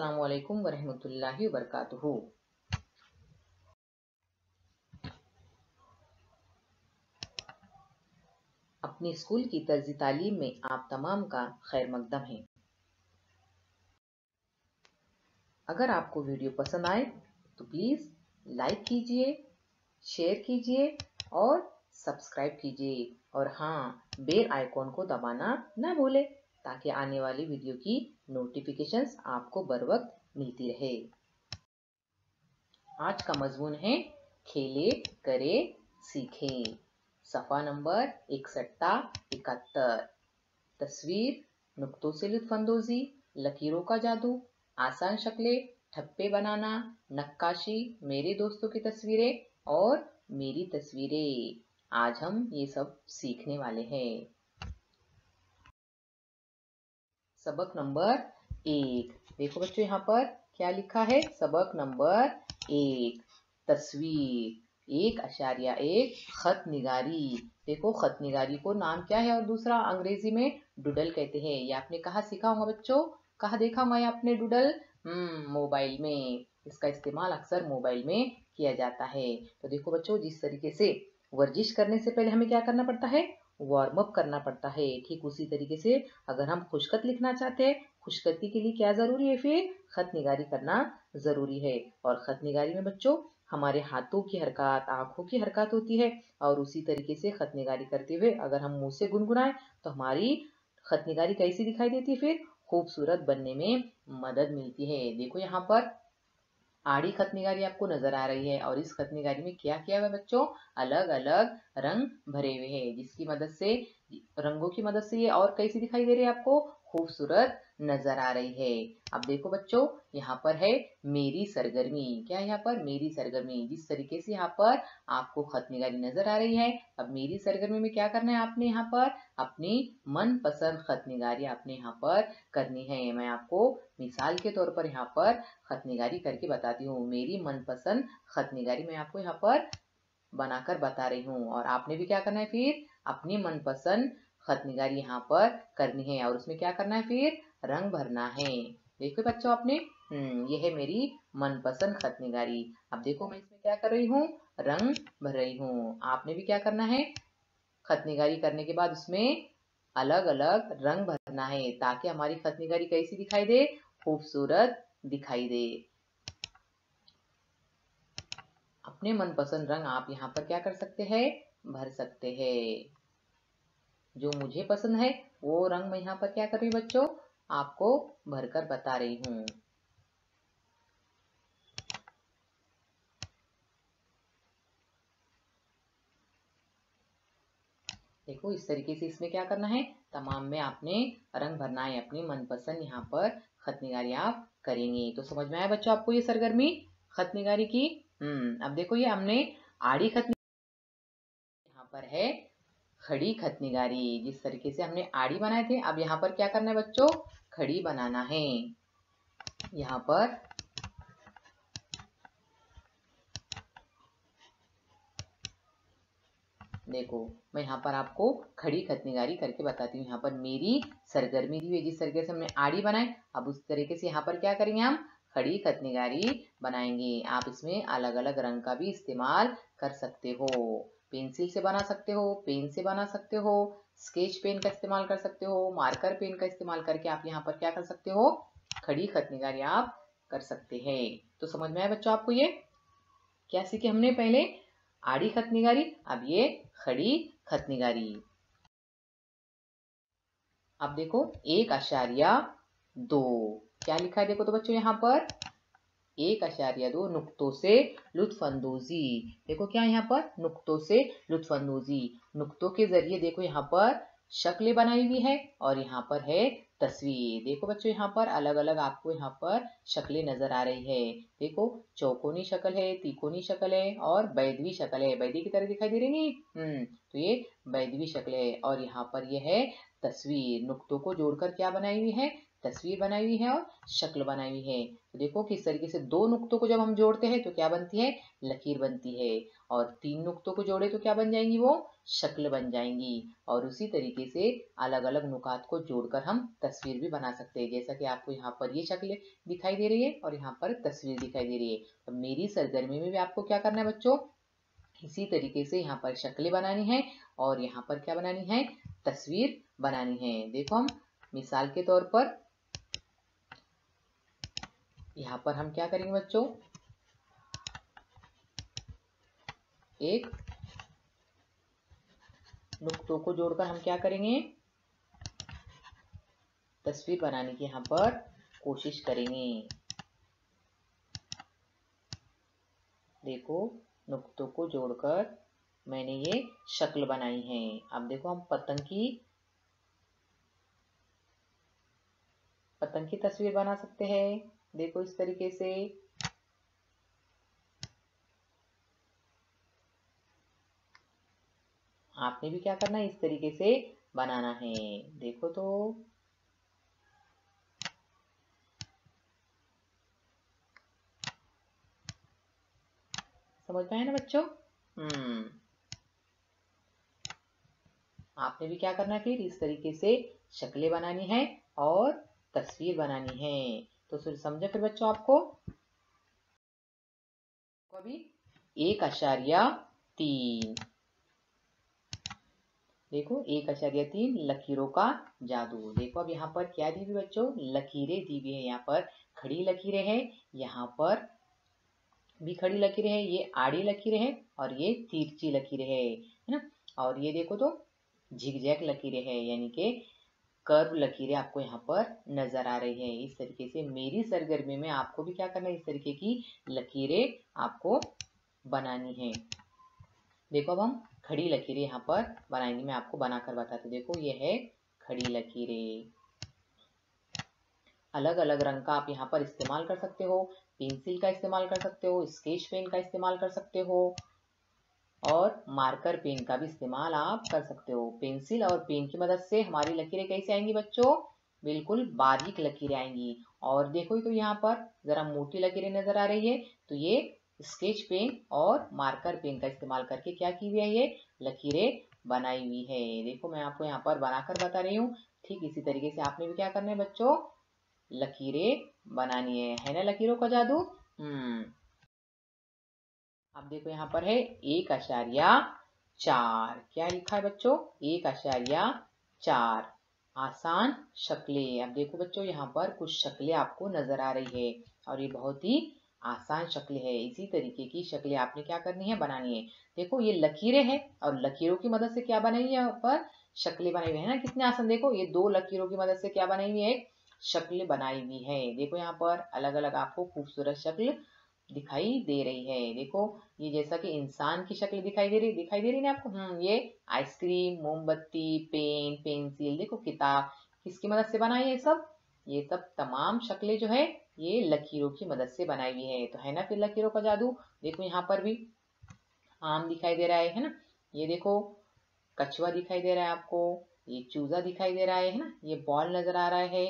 अस्सलामुअलैकुम वरहमतुल्लाहि वबरकातुहू। अपने स्कूल की तर्ज तालीम में आप तमाम का खैर मकदम है। अगर आपको वीडियो पसंद आए तो प्लीज लाइक कीजिए, शेयर कीजिए और सब्सक्राइब कीजिए। और हाँ, बेल आइकॉन को दबाना ना भूले ताकि आने वाली वीडियो की नोटिफिकेशंस आपको बर वक्त मिलती रहे। आज का मजमून है खेले करे सीखे। सफा नंबर 61-71। तस्वीर, नुक्तों से लुत्फांदोजी, लकीरों का जादू, आसान शक्लें, ठप्पे बनाना, नक्काशी, मेरे दोस्तों की तस्वीरें और मेरी तस्वीरें। आज हम ये सब सीखने वाले हैं। सबक नंबर 1, देखो बच्चों यहाँ पर क्या लिखा है। सबक नंबर 1, तस्वीर 1.1 खत निगारी। देखो खत निगारी को नाम क्या है और दूसरा अंग्रेजी में डूडल कहते हैं। ये आपने कहाँ सीखा होगा बच्चों, कहा देखा मैं अपने डूडल? मोबाइल में। इसका इस्तेमाल अक्सर मोबाइल में किया जाता है। तो देखो बच्चों, जिस तरीके से वर्जिश करने से पहले हमें क्या करना पड़ता है, वार्म अप करना पड़ता है, ठीक उसी तरीके से अगर हम खुशखत लिखना चाहते हैं, खुशखती के लिए क्या जरूरी है, फिर खत निगारी करना जरूरी है। और खत निगारी में बच्चों हमारे हाथों की हरकत, आंखों की हरकत होती है। और उसी तरीके से खत निगारी करते हुए अगर हम मुंह से गुनगुनाएं तो हमारी खत निगारी कैसी दिखाई देती है, फिर खूबसूरत बनने में मदद मिलती है। देखो यहाँ पर आड़ी खत निगारी आपको नजर आ रही है और इस खत निगारी में क्या किया हुआ बच्चों, अलग अलग रंग भरे हुए हैं, जिसकी मदद से, रंगों की मदद से ये और कैसी दिखाई दे रही है, आपको खूबसूरत नजर आ रही है। अब देखो बच्चों यहाँ पर है मेरी सरगर्मी। क्या है यहाँ पर, मेरी सरगर्मी। जिस तरीके से यहाँ पर आपको खत निगारी नजर आ रही है, अब मेरी सरगर्मी में क्या करना है आपने, यहाँ पर अपनी मनपसंद खत निगारी आपने यहाँ पर करनी है। मैं आपको मिसाल के तौर पर यहाँ पर खत निगारी करके बताती हूँ। मेरी मनपसंद खत निगारी मैं आपको यहाँ पर बनाकर बता रही हूँ और आपने भी क्या करना है, फिर अपनी मनपसंद खत निगारी यहाँ पर करनी है और उसमें क्या करना है, फिर रंग भरना है। देखो बच्चों आपने यह है मेरी मनपसंद खत निगारी। अब देखो मैं इसमें क्या कर रही हूँ, रंग भर रही हूँ। आपने भी क्या करना है, खत निगारी करने के बाद उसमें अलग अलग रंग भरना है ताकि हमारी खत निगारी कैसी दिखाई दे, खूबसूरत दिखाई दे। अपने मनपसंद रंग आप यहाँ पर क्या कर सकते हैं, भर सकते हैं। जो मुझे पसंद है वो रंग मैं यहाँ पर क्या कर रही हूँ बच्चों, आपको भरकर बता रही हूँ। देखो इस तरीके से इसमें क्या करना है, तमाम में आपने रंग भरना है। अपनी मनपसंद यहाँ पर खत निगारी आप करेंगे। तो समझ में आया बच्चों आपको ये सरगर्मी खत निगारी की। अब देखो ये हमने आड़ी खत निगारी, यहाँ पर है खड़ी खत निगारी। जिस तरीके से हमने आड़ी बनाए थे, अब यहाँ पर क्या करना है बच्चों, खड़ी बनाना है। यहाँ पर देखो मैं यहाँ पर आपको खड़ी खत निगारी करके बताती हूँ। यहाँ पर मेरी सरगर्मी दी हुई, जिस तरीके से हमने आड़ी बनाए, अब उस तरीके से यहाँ पर क्या करेंगे, हम खड़ी खत निगारी बनाएंगे। आप इसमें अलग अलग रंग का भी इस्तेमाल कर सकते हो। पेंसिल से बना सकते हो, पेन से बना सकते हो, स्केच पेन का इस्तेमाल कर सकते हो, मार्कर पेन का इस्तेमाल करके आप यहाँ पर क्या कर सकते हो, खड़ी खत निगारी आप कर सकते हैं। तो समझ में आया बच्चों आपको ये क्या सीखे हमने, पहले आड़ी खत निगारी, अब ये खड़ी खत निगारी। अब देखो 1.2 क्या लिखा है, देखो तो बच्चों यहाँ पर 1.2 नुक्तों से लुत्फांदोजी। देखो क्या यहाँ पर, नुक्तों से लुत्फांदोजी। नुक्तों के जरिए देखो यहाँ पर शक्लें बनाई हुई है और यहाँ पर है तस्वीर। देखो बच्चों यहाँ पर अलग अलग आपको यहाँ पर शक्लें नजर आ रही है। देखो चौकोनी शक्ल है, तिकोनी शक्ल है और बैदवी शक्ल है। बैदवी की तरह दिखाई दे रही है, तो ये बैदवी शक्ल है। और यहाँ पर यह है तस्वीर। नुक्तों को जोड़कर क्या बनाई हुई है, तस्वीर बनाई हुई है और शक्ल बनाई हुई है। तो देखो किस तरीके से दो नुक्तों को जब हम जोड़ते हैं तो क्या बनती है, लकीर बनती है। और तीन नुक्तों को जोड़े तो क्या बन जाएंगी, वो शक्ल बन जाएंगी। और उसी तरीके से अलग अलग नुकात को जोड़कर हम तस्वीर भी बना सकते हैं। जैसा कि आपको यहाँ पर ये शक्ल दिखाई दे रही है और यहाँ पर तस्वीर दिखाई दे रही है। तो मेरी सरगर्मी में भी आपको क्या करना है बच्चों, इसी तरीके से यहाँ पर शक्लें बनानी है और यहाँ पर क्या बनानी है, तस्वीर बनानी है। देखो हम मिसाल के तौर पर यहाँ पर हम क्या करेंगे बच्चों, एक नुक्तों को जोड़कर हम क्या करेंगे, तस्वीर बनाने की यहाँ पर कोशिश करेंगे। देखो नुक्तों को जोड़कर मैंने ये शक्ल बनाई है। अब देखो हम पतंग की तस्वीर बना सकते हैं। देखो इस तरीके से आपने भी क्या करना है, इस तरीके से बनाना है। देखो तो समझ पाए ना बच्चों। आपने भी क्या करना है, फिर इस तरीके से शक्लें बनानी है और तस्वीर बनानी है। तो समझे फिर बच्चों आपको, अभी 1.3 देखो 1.3 लकीरों का जादू। देखो अब यहाँ पर क्या दी हुई बच्चों, लकीरें दी हुई है। यहाँ पर खड़ी लकीरें हैं, यहाँ पर भी खड़ी लकीरें हैं, ये आड़ी लकीरें हैं और ये तिरछी लकीरें हैं, है ना। और ये देखो तो झिकझैक लकीरें हैं, यानी कि कर्व लकीरें आपको यहाँ पर नजर आ रही है। इस तरीके से मेरी सरगर्मी में आपको भी क्या करना है, इस तरीके की लकीरें आपको बनानी है। देखो अब हम खड़ी लकीरें यहाँ पर बनाएंगे, मैं आपको बनाकर बताती हूँ। देखो ये है खड़ी लकीरें, अलग अलग रंग का आप यहाँ पर इस्तेमाल कर सकते हो, पेंसिल का इस्तेमाल कर सकते हो, स्केच पेन का इस्तेमाल कर सकते हो और मार्कर पेन का भी इस्तेमाल आप कर सकते हो। पेंसिल और पेन की मदद से हमारी लकीरें कैसे आएंगी बच्चों, बिल्कुल बारीक लकीरें आएंगी। और देखो तो यहाँ पर जरा मोटी लकीरें नजर आ रही है, तो ये स्केच पेन और मार्कर पेन का इस्तेमाल करके क्या की हुई है, ये लकीरें बनाई हुई है। देखो मैं आपको यहाँ पर बनाकर बता रही हूँ। ठीक इसी तरीके से आपने भी क्या करना है बच्चों, लकीरें बनानी है ना, लकीरों का जादू। अब देखो यहाँ पर है 1.4, क्या लिखा है बच्चों, 1.4 आसान शक्लें। अब देखो बच्चों यहाँ पर कुछ शक्लें आपको नजर आ रही है और ये बहुत ही आसान शक्ल है। इसी तरीके की शक्लें आपने क्या करनी है, बनानी है। देखो ये लकीरें हैं और लकीरों की मदद से क्या बनाई है, यहाँ पर शक्लें बनाई हुई है ना, कितने आसान। देखो ये दो लकीरों की मदद से क्या बनाई हुई है, एक शक्ल बनाई हुई है। देखो यहाँ पर अलग अलग आपको खूबसूरत शक्ल दिखाई दे रही है। देखो ये जैसा कि इंसान की शक्ल दिखाई दे रही है आपको। ये आइसक्रीम, मोमबत्ती, पेन, पेंसिल, देखो किताब, किसकी मदद से बनाई है सब, ये सब तमाम शक्लें जो है ये लकीरों की मदद से बनाई हुई है। तो है ना फिर लकीरों का जादू। देखो यहाँ पर भी आम दिखाई दे रहा है ना, ये देखो कछुआ दिखाई दे रहा है आपको, ये चूजा दिखाई दे रहा है ना, ये बॉल नजर आ रहा है,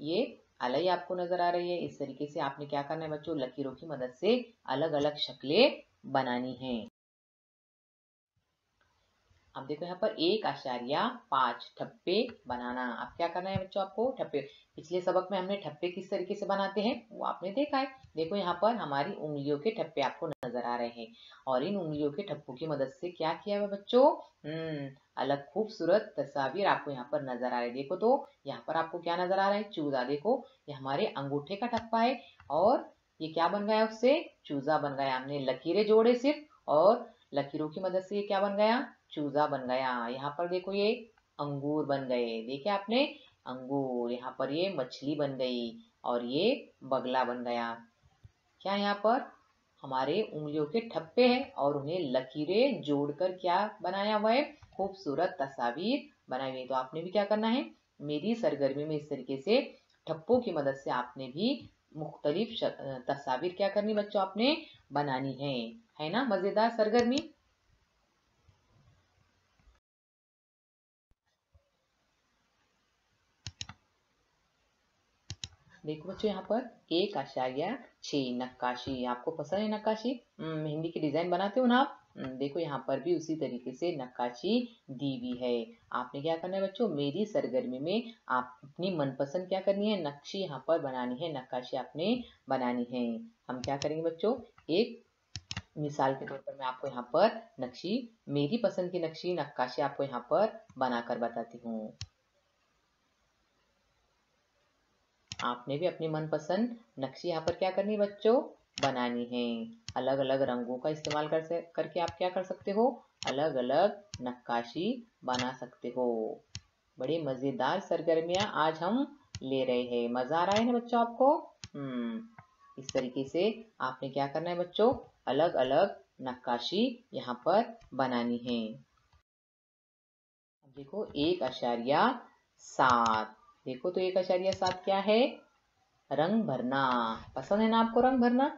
ये अलग आपको नजर आ रही है। इस तरीके से आपने क्या करना है बच्चों, लकीरों की मदद से अलग अलग शक्लें बनानी हैं। अब देखो यहाँ पर 1.5 ठप्पे बनाना। अब क्या करना है बच्चों आपको, ठप्पे, पिछले सबक में हमने ठप्पे किस तरीके से बनाते हैं वो आपने देखा है। देखो यहाँ पर हमारी उंगलियों के ठप्पे आपको नजर आ रहे हैं और इन उंगलियों के ठप्पों की मदद से क्या किया है बच्चों, अलग खूबसूरत तस्वीर आपको यहाँ पर नजर आ रही है। देखो तो यहाँ पर आपको क्या नजर आ रहा है, चूजा। देखो ये हमारे अंगूठे का ठप्पा है और ये क्या बन गया, उससे चूजा बन गया। हमने लकीरें जोड़े सिर्फ और लकीरों की मदद से ये क्या बन गया, चूजा बन गया। यहाँ पर देखो ये अंगूर बन गए, देखे आपने अंगूर। यहाँ पर ये मछली बन गई और ये बगला बन गया। क्या यहाँ पर हमारे उंगलियों के ठप्पे हैं और उन्हें लकीरें जोड़कर क्या बनाया हुआ है, खूबसूरत तस्वीर बनाई हुई है। तो आपने भी क्या करना है, मेरी सरगर्मी में इस तरीके से ठप्पों की मदद से आपने भी मुख्तलिफ तस्वीर क्या करनी बच्चों, आपने बनानी है ना। मजेदार सरगर्मी। देखो बच्चों यहाँ पर एक आशा गया छः। नक्काशी, आपको पसंद है नक्काशी? मेहंदी की डिजाइन बनाते हो ना आप? देखो यहाँ पर भी उसी तरीके से नक्काशी दी हुई है। आपने क्या करना है बच्चों, मेरी सरगर्मी में आप अपनी मनपसंद क्या करनी है, नक्शी यहाँ पर बनानी है, नक्काशी आपने बनानी है। हम क्या करेंगे बच्चों, एक मिसाल के तौर पर मैं आपको यहाँ पर नक्शी, मेरी पसंद की नक्शी नक्काशी आपको यहाँ पर बनाकर बताती हूँ। आपने भी अपनी मनपसंद नक्शी यहाँ पर क्या करनी है बच्चों, बनानी है। अलग अलग रंगों का इस्तेमाल करके आप क्या कर सकते हो, अलग अलग नक्काशी बना सकते हो। बड़ी मजेदार सरगर्मियां आज हम ले रहे हैं। मजा आ रहा है ना बच्चों आपको? इस तरीके से आपने क्या करना है बच्चों, अलग अलग नक्काशी यहाँ पर बनानी है। देखो 1.7, देखो तो 1.7 क्या है, रंग भरना। पसंद है ना आपको रंग भरना?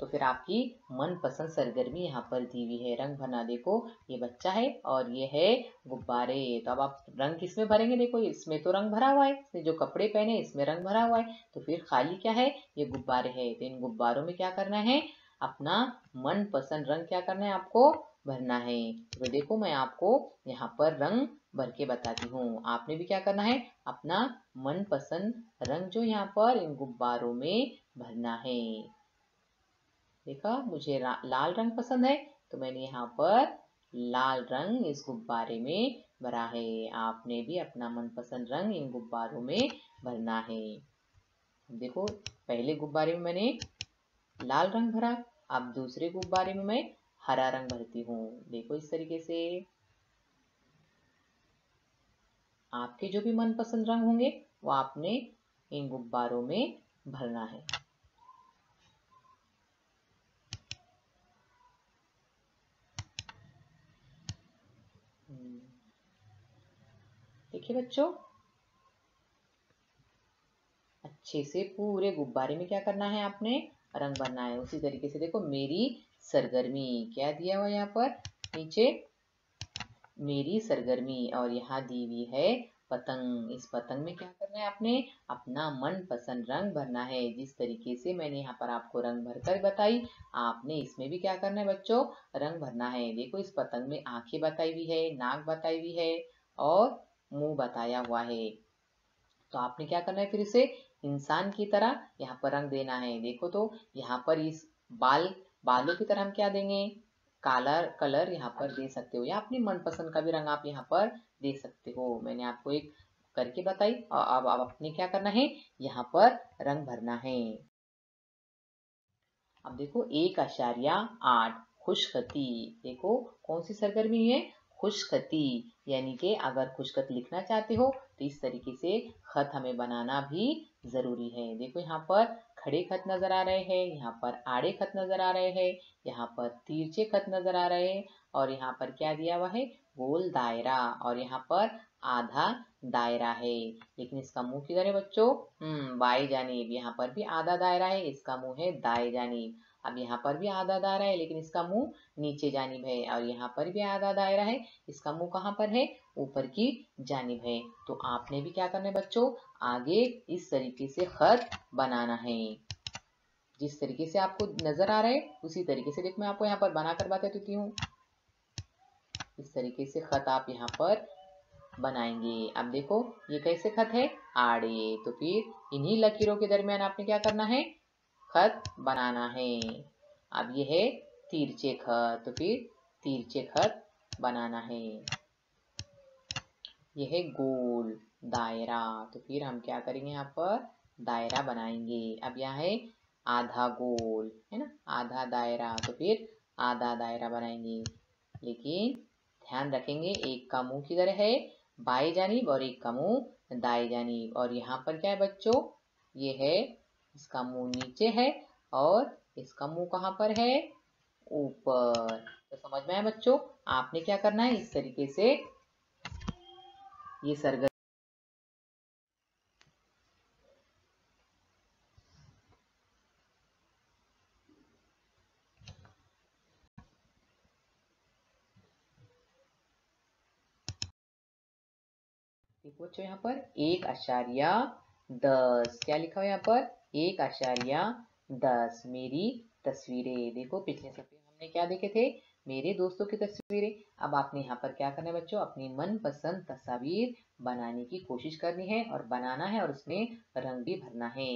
तो फिर आपकी मनपसंद सरगर्मी यहाँ पर दी हुई है, रंग भरना। देखो ये बच्चा है और ये है गुब्बारे। तो अब आप रंग किसमें भरेंगे? देखो इसमें तो रंग भरा हुआ है, इसने जो कपड़े पहने इसमें रंग भरा हुआ है, तो फिर खाली क्या है, ये गुब्बारे है। तो इन गुब्बारों में क्या करना है, अपना मनपसंद रंग क्या करना है आपको, भरना है। तो देखो मैं आपको यहाँ पर रंग भर के बताती हूँ। आपने भी क्या करना है, अपना मनपसंद रंग जो यहाँ पर इन गुब्बारों में भरना है। देखा, मुझे लाल रंग पसंद है तो मैंने यहाँ पर लाल रंग इस गुब्बारे में भरा है। आपने भी अपना मनपसंद रंग इन गुब्बारों में भरना है। देखो पहले गुब्बारे में मैंने लाल रंग भरा, अब दूसरे गुब्बारे में मैं हरा रंग भरती हूँ। देखो इस तरीके से आपके जो भी मनपसंद रंग होंगे वो आपने इन गुब्बारों में भरना है। देखिए बच्चों अच्छे से पूरे गुब्बारे में क्या करना है, आपने रंग भरना है। उसी तरीके से देखो मेरी सरगर्मी क्या दिया हुआ यहाँ पर नीचे, मेरी सरगर्मी, और यहाँ दी हुई है पतंग। इस पतंग में क्या करना है, आपने अपना मनपसंद रंग भरना है। जिस तरीके से मैंने यहाँ पर आपको रंग भरकर बताई, आपने इसमें भी क्या करना है बच्चों, रंग भरना है। देखो इस पतंग में आंखें बताई हुई है, नाक बताई हुई है और मुंह बताया हुआ है। तो आपने क्या करना है, फिर इसे इंसान की तरह यहाँ पर रंग देना है। देखो तो यहाँ पर इस बालों की तरह हम क्या देंगे, काला कलर यहाँ पर दे सकते हो, या अपनी मनपसंद का भी रंग आप यहाँ पर दे सकते हो। मैंने आपको एक करके बताई और अब आप अपने क्या करना है, यहाँ पर रंग भरना है। अब देखो 1.8 खुशखती। देखो कौन सी सरगर्मी है, खुशखती, यानी कि अगर खुशखत लिखना चाहते हो तो इस तरीके से खत हमें बनाना भी जरूरी है। देखो यहाँ पर खड़े खत नजर आ रहे हैं, यहाँ पर आड़े खत नजर आ रहे हैं, यहाँ पर तिरछे खत नजर आ रहे हैं, और यहाँ पर क्या दिया हुआ है, गोल दायरा, और यहाँ पर आधा दायरा है। लेकिन इसका मुंह किधर है बच्चों, बाएं जानिब। यहाँ पर भी आधा दायरा है, इसका मुंह है दाएं जानिब। अब यहाँ पर भी आधा दायरा है लेकिन इसका मुंह नीचे जानिब है, और यहाँ पर भी आधा दायरा है, इसका मुंह कहाँ पर है, ऊपर की जानिब है। तो आपने भी क्या करना है बच्चों, आगे इस तरीके से खत बनाना है। जिस तरीके से आपको नजर आ रहा है उसी तरीके से, देखो मैं आपको यहाँ पर बनाकर बातें देती हूँ। इस तरीके से खत आप यहाँ पर बनाएंगे। अब देखो ये कैसे खत है, आड़े, तो फिर इन्हीं लकीरों के दरमियान आपने क्या करना है, खत बनाना है। अब ये है तिरछे खत, तो फिर तिरछे खत बनाना है। यह है गोल दायरा, तो फिर हम क्या करेंगे, यहाँ पर दायरा बनाएंगे। अब यहाँ है आधा गोल, है ना, आधा दायरा, तो फिर आधा दायरा बनाएंगे। लेकिन ध्यान रखेंगे एक का मुंह किधर है, बाएं जानिब, और एक का मुंह दाएं जानिब। और यहाँ पर क्या है बच्चों, ये है, इसका मुंह नीचे है और इसका मुंह कहाँ पर है, ऊपर। तो समझ में आया बच्चों? आपने क्या करना है, इस तरीके से ये सरगर्मी। देखो बच्चों यहाँ पर 1.9 10। क्या लिखा हुआ यहाँ पर? 1.10 मेरी तस्वीरें। देखो पिछले सप्ताह हमने क्या देखे थे? मेरे दोस्तों की तस्वीरें। अब आपने यहाँ पर क्या करना है बच्चों, अपनी मनपसंद तस्वीर बनाने की कोशिश करनी है और बनाना है और उसमें रंग भी भरना है।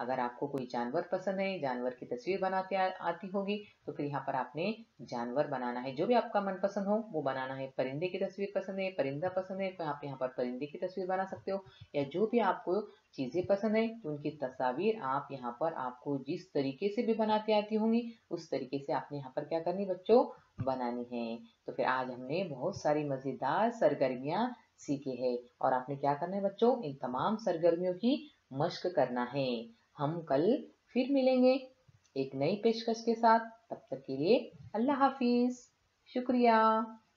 अगर आपको कोई जानवर पसंद है, जानवर की तस्वीर बनाते आती होगी तो फिर यहाँ पर आपने जानवर बनाना है, जो भी आपका मनपसंद हो वो बनाना है। परिंदे की तस्वीर पसंद है, परिंदा पसंद है तो आप यहाँ पर परिंदे की तस्वीर बना सकते हो, या जो भी आपको चीजें पसंद है तो उनकी तस्वीर आप यहाँ पर आपको जिस तरीके से भी बनाते आती होंगी उस तरीके से आपने यहाँ पर क्या करनी बच्चों, बनानी है। तो फिर आज हमने बहुत सारी मजेदार सरगर्मियां सीखे हैं और आपने क्या करना है बच्चों, इन तमाम सरगर्मियों की मश्क करना है। हम कल फिर मिलेंगे एक नई पेशकश के साथ, तब तक के लिए अल्लाह हाफिज, शुक्रिया।